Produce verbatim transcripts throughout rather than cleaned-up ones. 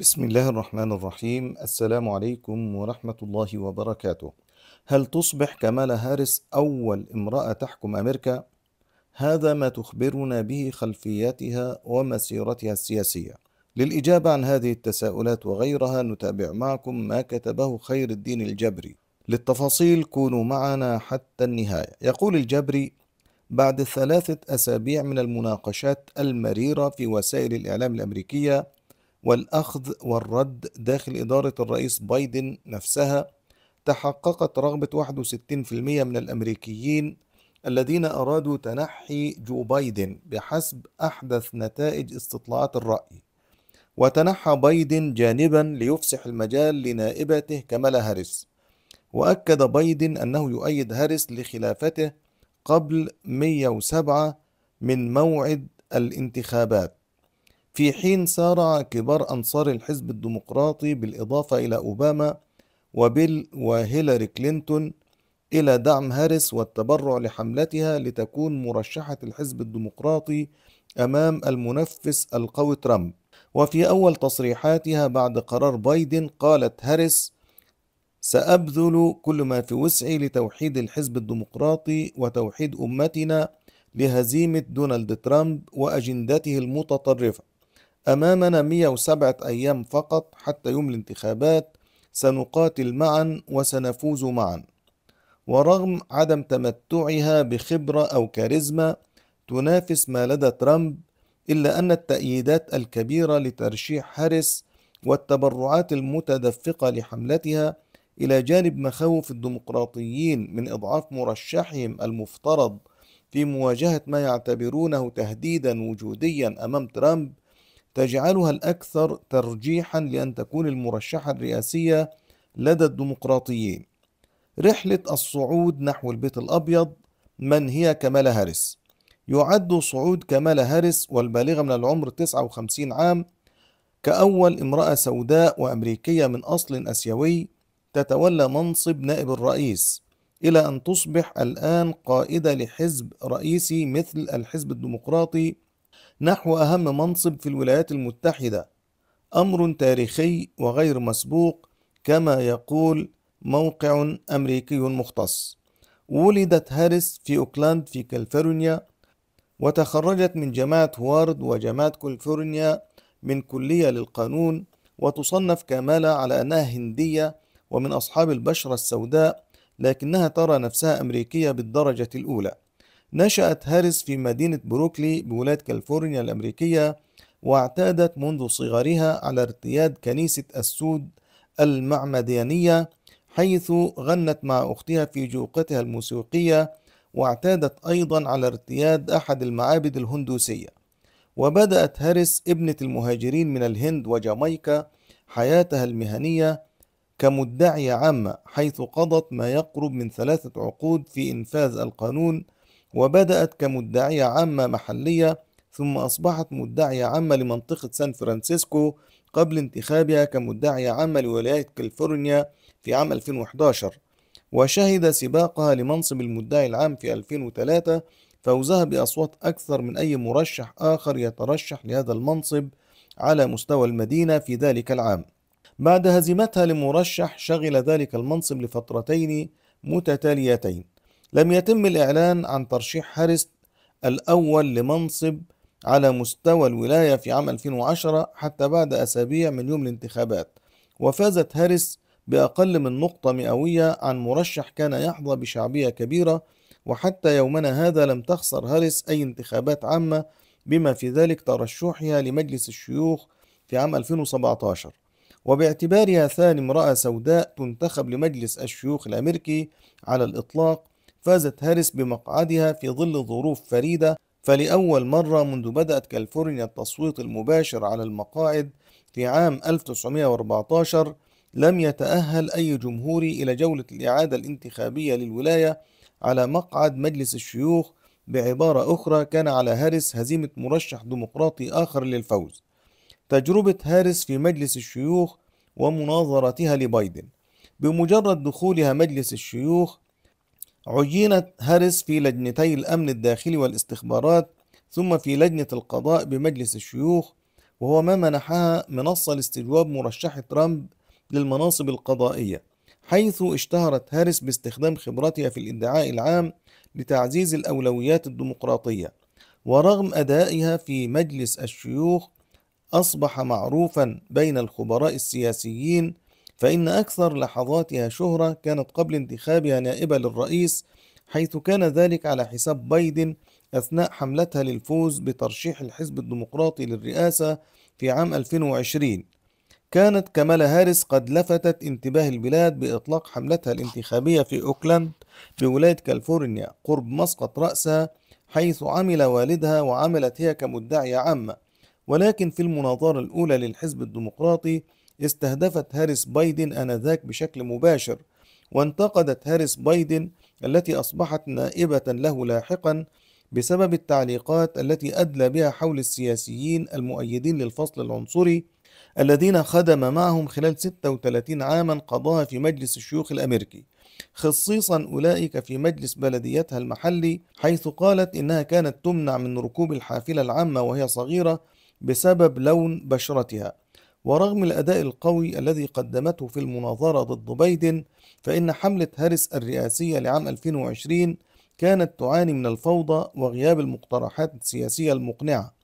بسم الله الرحمن الرحيم. السلام عليكم ورحمة الله وبركاته. هل تصبح كامالا هاريس أول امرأة تحكم أمريكا؟ هذا ما تخبرنا به خلفياتها ومسيرتها السياسية. للإجابة عن هذه التساؤلات وغيرها نتابع معكم ما كتبه خير الدين الجبري. للتفاصيل كونوا معنا حتى النهاية. يقول الجبري: بعد ثلاثة أسابيع من المناقشات المريرة في وسائل الإعلام الأمريكية والأخذ والرد داخل إدارة الرئيس بايدن نفسها، تحققت رغبة واحد وستين بالمئة من الأمريكيين الذين أرادوا تنحي جو بايدن بحسب أحدث نتائج استطلاعات الرأي، وتنحى بايدن جانبا ليفسح المجال لنائبته كامالا هاريس. وأكد بايدن أنه يؤيد هاريس لخلافته قبل مئة وسبعة من موعد الانتخابات، في حين سارع كبار أنصار الحزب الديمقراطي بالإضافة إلى أوباما وبيل وهيلاري كلينتون إلى دعم هاريس والتبرع لحملتها لتكون مرشحة الحزب الديمقراطي أمام المنافس القوي ترامب. وفي أول تصريحاتها بعد قرار بايدن قالت هاريس: سأبذل كل ما في وسعي لتوحيد الحزب الديمقراطي وتوحيد أمتنا لهزيمة دونالد ترامب وأجندته المتطرفة. أمامنا مئة وسبعة أيام فقط حتى يوم الانتخابات، سنقاتل معا وسنفوز معا. ورغم عدم تمتعها بخبرة أو كاريزما تنافس ما لدى ترامب، إلا أن التأييدات الكبيرة لترشيح هاريس والتبرعات المتدفقة لحملتها، إلى جانب مخاوف الديمقراطيين من إضعاف مرشحهم المفترض في مواجهة ما يعتبرونه تهديدا وجوديا أمام ترامب، تجعلها الأكثر ترجيحا لأن تكون المرشحة الرئاسية لدى الديمقراطيين. رحلة الصعود نحو البيت الأبيض. من هي كامالا هاريس؟ يعد صعود كامالا هاريس والبالغة من العمر تسعة وخمسين عام كأول امرأة سوداء وأمريكية من أصل أسيوي تتولى منصب نائب الرئيس، إلى أن تصبح الآن قائدة لحزب رئيسي مثل الحزب الديمقراطي نحو أهم منصب في الولايات المتحدة، أمر تاريخي وغير مسبوق كما يقول موقع أمريكي مختص. ولدت هاريس في أوكلاند في كاليفورنيا، وتخرجت من جامعة هوارد وجامعة كاليفورنيا من كلية للقانون. وتصنف كامالا على أنها هندية ومن أصحاب البشرة السوداء، لكنها ترى نفسها أمريكية بالدرجة الأولى. نشأت هاريس في مدينة بروكلي بولاية كاليفورنيا الأمريكية، واعتادت منذ صغرها على ارتياد كنيسة السود المعمدانية، حيث غنت مع أختها في جوقتها الموسيقية، واعتادت أيضا على ارتياد أحد المعابد الهندوسية. وبدأت هاريس ابنة المهاجرين من الهند وجامايكا حياتها المهنية كمدعية عامة، حيث قضت ما يقرب من ثلاثة عقود في إنفاذ القانون، وبدأت كمدعية عامة محلية، ثم أصبحت مدعية عامة لمنطقة سان فرانسيسكو قبل انتخابها كمدعية عامة لولاية كاليفورنيا في عام ألفين وأحد عشر. وشهد سباقها لمنصب المدعي العام في ألفين وثلاثة فوزها بأصوات أكثر من أي مرشح آخر يترشح لهذا المنصب على مستوى المدينة في ذلك العام. بعد هزيمتها لمرشح شغل ذلك المنصب لفترتين متتاليتين. لم يتم الإعلان عن ترشيح هاريس الأول لمنصب على مستوى الولاية في عام ألفين وعشرة حتى بعد أسابيع من يوم الانتخابات، وفازت هاريس بأقل من نقطة مئوية عن مرشح كان يحظى بشعبية كبيرة. وحتى يومنا هذا لم تخسر هاريس أي انتخابات عامة، بما في ذلك ترشحها لمجلس الشيوخ في عام ألفين وسبعة عشر. وباعتبارها ثاني امرأة سوداء تنتخب لمجلس الشيوخ الأمريكي على الإطلاق، فازت هاريس بمقعدها في ظل ظروف فريدة، فلأول مرة منذ بدأت كاليفورنيا التصويت المباشر على المقاعد في عام ألف وتسعمئة وأربعة عشر لم يتأهل أي جمهوري إلى جولة الإعادة الانتخابية للولاية على مقعد مجلس الشيوخ. بعبارة أخرى، كان على هاريس هزيمة مرشح ديمقراطي آخر للفوز. تجربة هاريس في مجلس الشيوخ ومناظرتها لبايدن. بمجرد دخولها مجلس الشيوخ عينت هاريس في لجنتي الأمن الداخلي والاستخبارات، ثم في لجنة القضاء بمجلس الشيوخ، وهو ما منحها منصة لاستجواب مرشح ترامب للمناصب القضائية، حيث اشتهرت هاريس باستخدام خبرتها في الادعاء العام لتعزيز الأولويات الديمقراطية. ورغم أدائها في مجلس الشيوخ أصبح معروفا بين الخبراء السياسيين، فإن أكثر لحظاتها شهرة كانت قبل انتخابها نائبة للرئيس، حيث كان ذلك على حساب بايدن أثناء حملتها للفوز بترشيح الحزب الديمقراطي للرئاسة في عام ألفين وعشرين. كانت كامالا هاريس قد لفتت انتباه البلاد بإطلاق حملتها الانتخابية في أوكلاند بولاية كاليفورنيا قرب مسقط رأسها، حيث عمل والدها وعملت هي كمدعية عامة. ولكن في المناظرة الأولى للحزب الديمقراطي استهدفت هاريس بايدن آنذاك بشكل مباشر، وانتقدت هاريس بايدن التي أصبحت نائبة له لاحقا بسبب التعليقات التي أدلى بها حول السياسيين المؤيدين للفصل العنصري الذين خدم معهم خلال ستة وثلاثين عاما قضاها في مجلس الشيوخ الأمريكي، خصيصا أولئك في مجلس بلديتها المحلي، حيث قالت إنها كانت تمنع من ركوب الحافلة العامة وهي صغيرة بسبب لون بشرتها. ورغم الأداء القوي الذي قدمته في المناظرة ضد بايدن، فإن حملة هاريس الرئاسية لعام ألفين وعشرين كانت تعاني من الفوضى وغياب المقترحات السياسية المقنعة،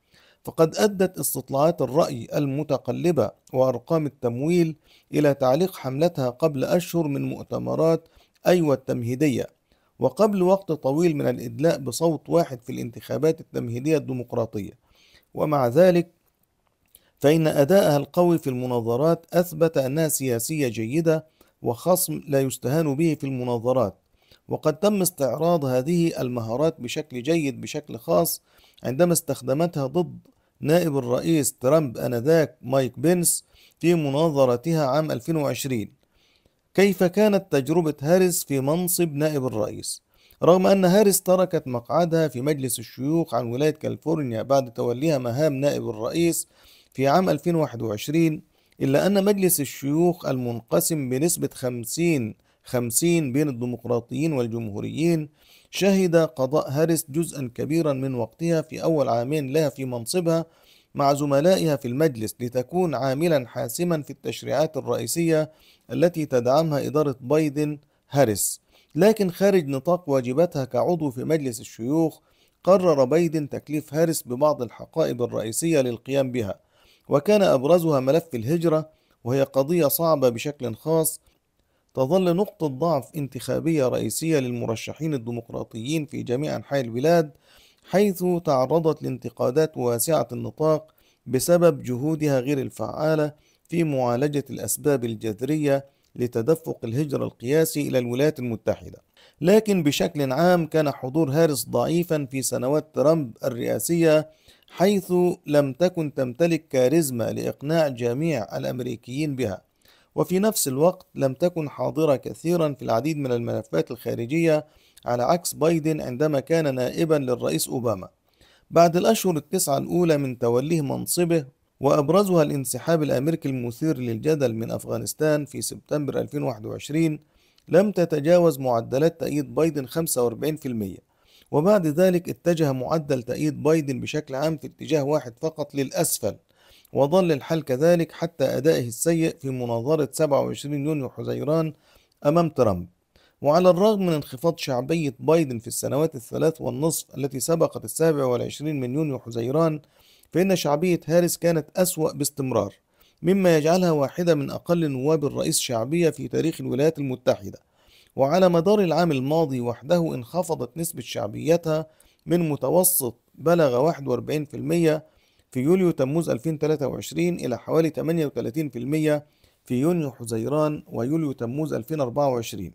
فقد أدت استطلاعات الرأي المتقلبة وأرقام التمويل إلى تعليق حملتها قبل أشهر من مؤتمرات أيوة التمهيدية، وقبل وقت طويل من الإدلاء بصوت واحد في الانتخابات التمهيدية الديمقراطية. ومع ذلك فإن أدائها القوي في المناظرات أثبت أنها سياسية جيدة وخصم لا يستهان به في المناظرات، وقد تم استعراض هذه المهارات بشكل جيد بشكل خاص عندما استخدمتها ضد نائب الرئيس ترامب آنذاك مايك بينس في مناظرتها عام ألفين وعشرين. كيف كانت تجربة هاريس في منصب نائب الرئيس؟ رغم أن هاريس تركت مقعدها في مجلس الشيوخ عن ولاية كاليفورنيا بعد توليها مهام نائب الرئيس في عام ألفين وواحد وعشرين، إلا أن مجلس الشيوخ المنقسم بنسبة خمسين خمسين بين الديمقراطيين والجمهوريين شهد قضاء هاريس جزءا كبيرا من وقتها في أول عامين لها في منصبها مع زملائها في المجلس، لتكون عاملا حاسما في التشريعات الرئيسية التي تدعمها إدارة بايدن هاريس. لكن خارج نطاق واجباتها كعضو في مجلس الشيوخ، قرر بايدن تكليف هاريس ببعض الحقائب الرئيسية للقيام بها، وكان أبرزها ملف الهجرة، وهي قضية صعبة بشكل خاص تظل نقطة ضعف انتخابية رئيسية للمرشحين الديمقراطيين في جميع أنحاء البلاد، حيث تعرضت لانتقادات واسعة النطاق بسبب جهودها غير الفعالة في معالجة الأسباب الجذرية لتدفق الهجرة القياسي إلى الولايات المتحدة. لكن بشكل عام كان حضور هاريس ضعيفا في سنوات ترامب الرئاسية، حيث لم تكن تمتلك كاريزما لإقناع جميع الأمريكيين بها، وفي نفس الوقت لم تكن حاضرة كثيرا في العديد من الملفات الخارجية على عكس بايدن عندما كان نائبا للرئيس أوباما. بعد الأشهر التسعة الأولى من توليه منصبه، وأبرزها الانسحاب الأمريكي المثير للجدل من أفغانستان في سبتمبر ألفين وواحد وعشرين، لم تتجاوز معدلات تأييد بايدن خمسة وأربعين بالمئة، وبعد ذلك اتجه معدل تأييد بايدن بشكل عام في اتجاه واحد فقط للأسفل، وظل الحال كذلك حتى أدائه السيء في مناظرة سبعة وعشرين يونيو حزيران أمام ترامب. وعلى الرغم من انخفاض شعبية بايدن في السنوات الثلاث والنصف التي سبقت السابع والعشرين من يونيو حزيران، فإن شعبية هاريس كانت أسوأ باستمرار، مما يجعلها واحدة من أقل نواب الرئيس شعبية في تاريخ الولايات المتحدة. وعلى مدار العام الماضي وحده انخفضت نسبة شعبيتها من متوسط بلغ واحد وأربعين بالمئة في يوليو تموز ألفين وثلاثة وعشرين إلى حوالي ثمانية وثلاثين بالمئة في يونيو حزيران ويوليو تموز ألفين وأربعة وعشرين.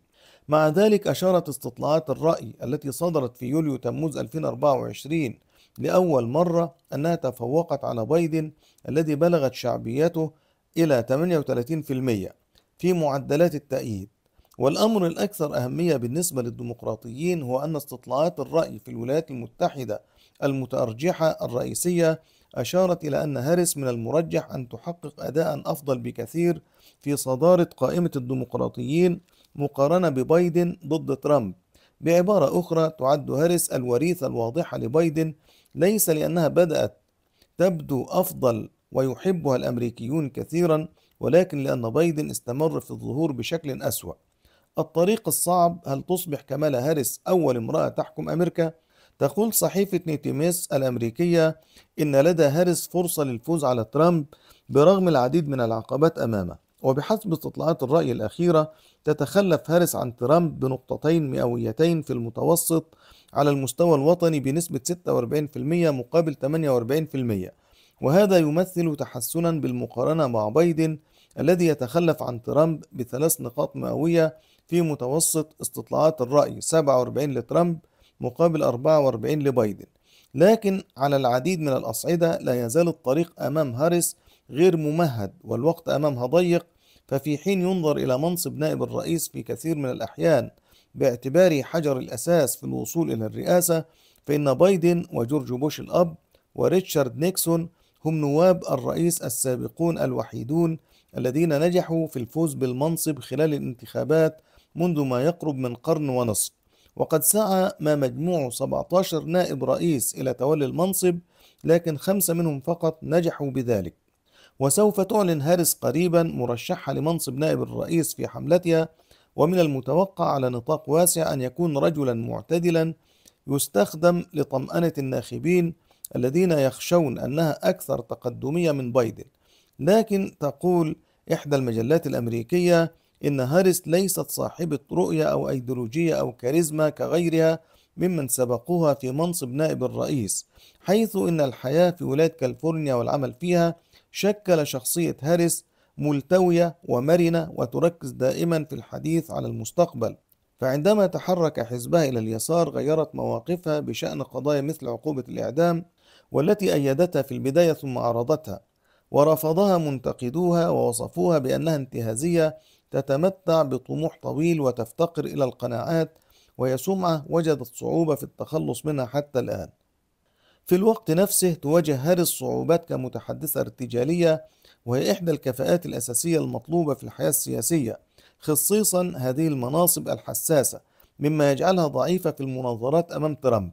مع ذلك أشارت استطلاعات الرأي التي صدرت في يوليو تموز ألفين وأربعة وعشرين لأول مرة أنها تفوقت على بايدن الذي بلغت شعبيته إلى ثمانية وثلاثين بالمئة في معدلات التأييد. والأمر الأكثر أهمية بالنسبة للديمقراطيين هو أن استطلاعات الرأي في الولايات المتحدة المتأرجحة الرئيسية أشارت إلى أن هاريس من المرجح أن تحقق أداء أفضل بكثير في صدارة قائمة الديمقراطيين مقارنة ببايدن ضد ترامب. بعبارة أخرى، تعد هاريس الوريثة الواضحة لبايدن ليس لأنها بدأت تبدو أفضل ويحبها الأمريكيون كثيرا، ولكن لأن بايدن استمر في الظهور بشكل أسوأ. الطريق الصعب، هل تصبح كامالا هاريس أول امرأة تحكم أمريكا؟ تقول صحيفة نيتيميس الأمريكية إن لدى هاريس فرصة للفوز على ترامب برغم العديد من العقبات أمامه، وبحسب استطلاعات الرأي الأخيرة تتخلف هاريس عن ترامب بنقطتين مئويتين في المتوسط على المستوى الوطني بنسبة ستة وأربعين بالمئة مقابل ثمانية وأربعين بالمئة، وهذا يمثل تحسنا بالمقارنة مع بايدن الذي يتخلف عن ترامب بثلاث نقاط مئوية في متوسط استطلاعات الرأي، سبعة وأربعين لترامب مقابل أربعة وأربعين لبايدن. لكن على العديد من الأصعدة لا يزال الطريق أمام هاريس غير ممهد والوقت أمامها ضيق، ففي حين ينظر إلى منصب نائب الرئيس في كثير من الأحيان باعتباره حجر الأساس في الوصول إلى الرئاسة، فإن بايدن وجورج بوش الأب وريتشارد نيكسون هم نواب الرئيس السابقون الوحيدون الذين نجحوا في الفوز بالمنصب خلال الانتخابات منذ ما يقرب من قرن ونصف، وقد سعى ما مجموع سبعة عشر نائب رئيس إلى تولي المنصب، لكن خمسة منهم فقط نجحوا بذلك. وسوف تعلن هاريس قريبا مرشحها لمنصب نائب الرئيس في حملتها، ومن المتوقع على نطاق واسع أن يكون رجلا معتدلا يستخدم لطمأنة الناخبين الذين يخشون أنها أكثر تقدمية من بايدن. لكن تقول إحدى المجلات الأمريكية إن هاريس ليست صاحبة رؤية أو أيديولوجية أو كاريزما كغيرها ممن سبقوها في منصب نائب الرئيس، حيث إن الحياة في ولاية كاليفورنيا والعمل فيها شكل شخصية هاريس ملتوية ومرنة وتركز دائما في الحديث على المستقبل، فعندما تحرك حزبها إلى اليسار غيرت مواقفها بشأن قضايا مثل عقوبة الإعدام والتي أيدتها في البداية ثم عارضتها، ورفضها منتقدوها ووصفوها بأنها انتهازية تتمتع بطموح طويل وتفتقر إلى القناعات، وهي سمعة وجدت صعوبة في التخلص منها حتى الآن. في الوقت نفسه تواجه هاريس صعوبات كمتحدثة ارتجالية، وهي إحدى الكفاءات الأساسية المطلوبة في الحياة السياسية، خصيصا هذه المناصب الحساسة، مما يجعلها ضعيفة في المناظرات أمام ترامب.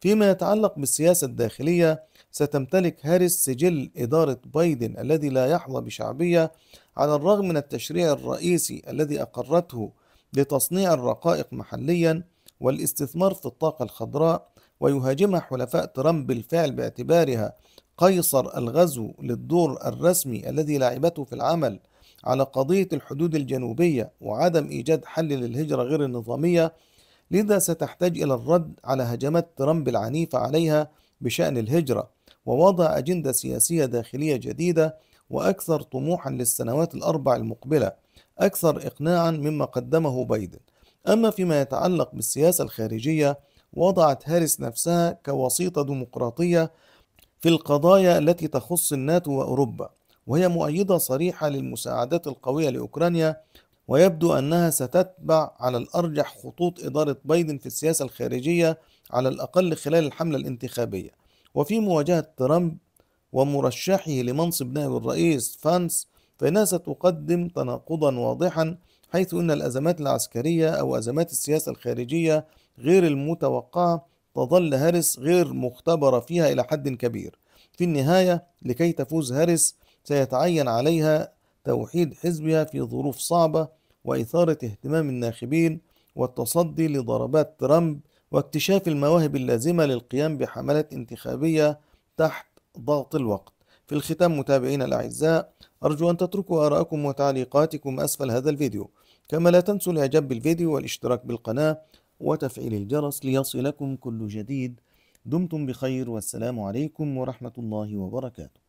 فيما يتعلق بالسياسة الداخلية، ستمتلك هاريس سجل إدارة بايدن الذي لا يحظى بشعبية، على الرغم من التشريع الرئيسي الذي أقرته لتصنيع الرقائق محليا والاستثمار في الطاقة الخضراء، ويهاجمها حلفاء ترامب بالفعل باعتبارها قيصر الغزو للدور الرسمي الذي لعبته في العمل على قضية الحدود الجنوبية وعدم إيجاد حل للهجرة غير النظامية، لذا ستحتاج إلى الرد على هجمات ترامب العنيفة عليها بشأن الهجرة ووضع أجندة سياسية داخلية جديدة وأكثر طموحا للسنوات الأربع المقبلة، أكثر إقناعا مما قدمه بايدن. أما فيما يتعلق بالسياسة الخارجية، وضعت هاريس نفسها كوسيطة ديمقراطية في القضايا التي تخص الناتو وأوروبا، وهي مؤيدة صريحة للمساعدات القوية لأوكرانيا، ويبدو أنها ستتبع على الأرجح خطوط إدارة بايدن في السياسة الخارجية على الأقل خلال الحملة الانتخابية. وفي مواجهة ترامب ومرشحه لمنصب نائب الرئيس فانس، فإنها ستقدم تناقضا واضحا، حيث أن الأزمات العسكرية أو أزمات السياسة الخارجية غير المتوقعة تظل هاريس غير مختبرة فيها إلى حد كبير. في النهاية لكي تفوز هاريس سيتعين عليها توحيد حزبها في ظروف صعبة وإثارة اهتمام الناخبين والتصدي لضربات ترامب واكتشاف المواهب اللازمة للقيام بحملات انتخابية تحت ضغط الوقت. في الختام متابعينا الأعزاء، أرجو أن تتركوا آراءكم وتعليقاتكم أسفل هذا الفيديو، كما لا تنسوا الإعجاب بالفيديو والاشتراك بالقناة وتفعيل الجرس ليصلكم كل جديد. دمتم بخير، والسلام عليكم ورحمة الله وبركاته.